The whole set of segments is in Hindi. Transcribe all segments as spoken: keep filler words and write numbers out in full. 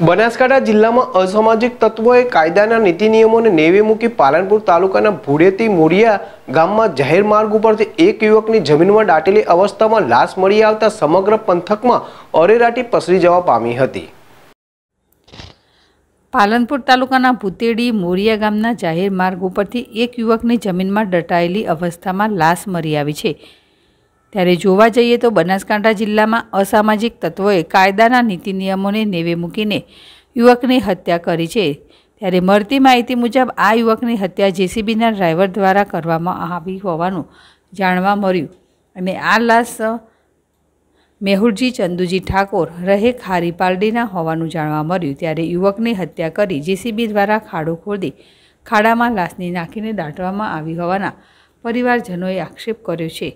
बनासकांठा जिला में असामाजिक तत्वों कायदाना नीति नियमों ने नेवे मूकी पालनपुर तालुकाना भुतेडी मोरिया गाम में जाहिर मार्ग पर एक युवक की जमीन में दाटेली अवस्था में लाश मिली आता समग्र पंथक में अरेराटी पसरी जवा पामी हती। पालनपुर तालुकाना भुतेडी मोरिया गामना जाहिर मार्ग पर एक युवक ने जमीन में दटायेली अवस्था में लाश मरी आई है। त्यारे जोवा जाइए तो बनासकांठा जिला में असामाजिक तत्वों कायदाना नीति नियमों ने नेवे मूकीने युवक ने हत्या करी है। त्यारे मळती माहिती मुजब आ युवक ने हत्या जेसीबीना ड्राइवर द्वारा करवामां आवी होवानुं जाणवा मळ्युं अने आ लाश मेहुलजी चंदूजी ठाकोर रहे खारी पालडीना होवानुं जाणवा मळ्युं। त्यारे युवक ने हत्या करी जेसीबी द्वारा खाडो खोदी खाड़ा में लाशने नाखीने दाटवामां आवी होवाना परिवारजनोए आक्षेप कर्यो छे।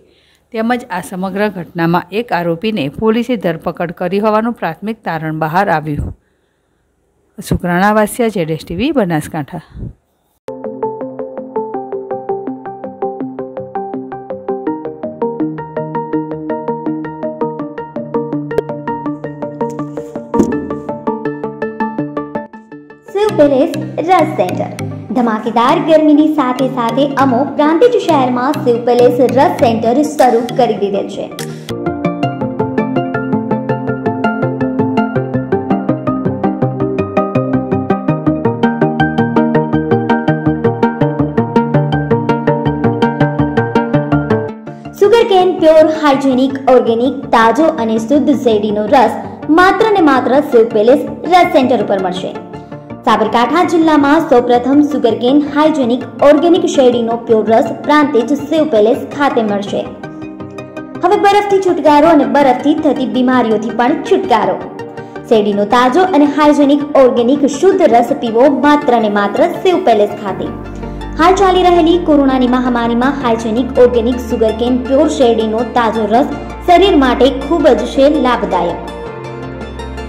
તેમજ આ સમગ્ર ઘટનામાં એક આરોપીને પોલીસે ધરપકડ કરી હોવાનું પ્રાથમિક તારણ બહાર આવ્યું। Ashok Ranavasiya, Z S T V Banaskantha. સુપરેસ રસ સેન્ટર धमाकेदार गर्मी नी साथे साथे अमो प्रांतिज शहर में शिव पैलेस रस सेंटर शुरू करी दीधेल छे। Sugar cane pure hygienic organic ताजो अने शुद्ध शेरडीनो रस मात्र ने मात्र शिव पैलेस रस सेंटर पर मळशे। साबरकांठा जिला में सौ प्रथम सुगरकेन हाइजेनिक ऑर्गेनिक शेरडीनो प्योर रस प्रांतिज शिव पैलेस खाते मळशे। हवे बरफथी छुटकारो अने बरफथी थती बीमारीओथी पण छुटकारो। शेरडीनो ताजो अने हाइजेनिक ऑर्गेनिक शुद्ध रस पीवो मात्र ने मात्र शिव पैलेस खाते। हाल चाली रहेली कोरोनानी महामारी में हाइजेनिक ऑर्गेनिक सुगरकेन प्योर शेरडीनो ताजो रस शरीर माटे खूब ज छे लाभदायक।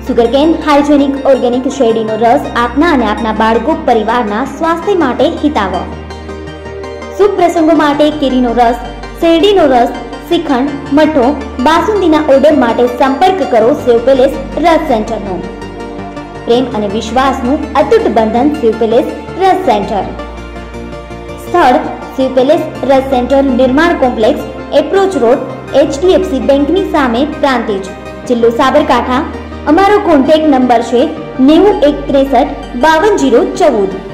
सुगरकेन हाइजेनिक ऑर्गेनिक शेरडीनो रस आपना अने आपना बाळको परिवारना स्वास्थ्य माटे हिताव। शुभ प्रसंगो माटे केरीनो रस शेरडीनो रस श्रीखंड मठो बासुंदीना ऑर्डर माटे संपर्क करो शिव पैलेस रस सेंटर नो। प्रेम अने विश्वासनु अतूट बंधन शिव पैलेस रस सेंटर। स्थळ शिव पैलेस रस centre Nirman complex approach road H D F C बैंकनी सामे प्रांतिज जिल्लो साबरकांठा। અમારો કોન્ટેક્ટ નંબર છે નેવું એક ત્રેસઠ બાવન જીરો ચૌદ।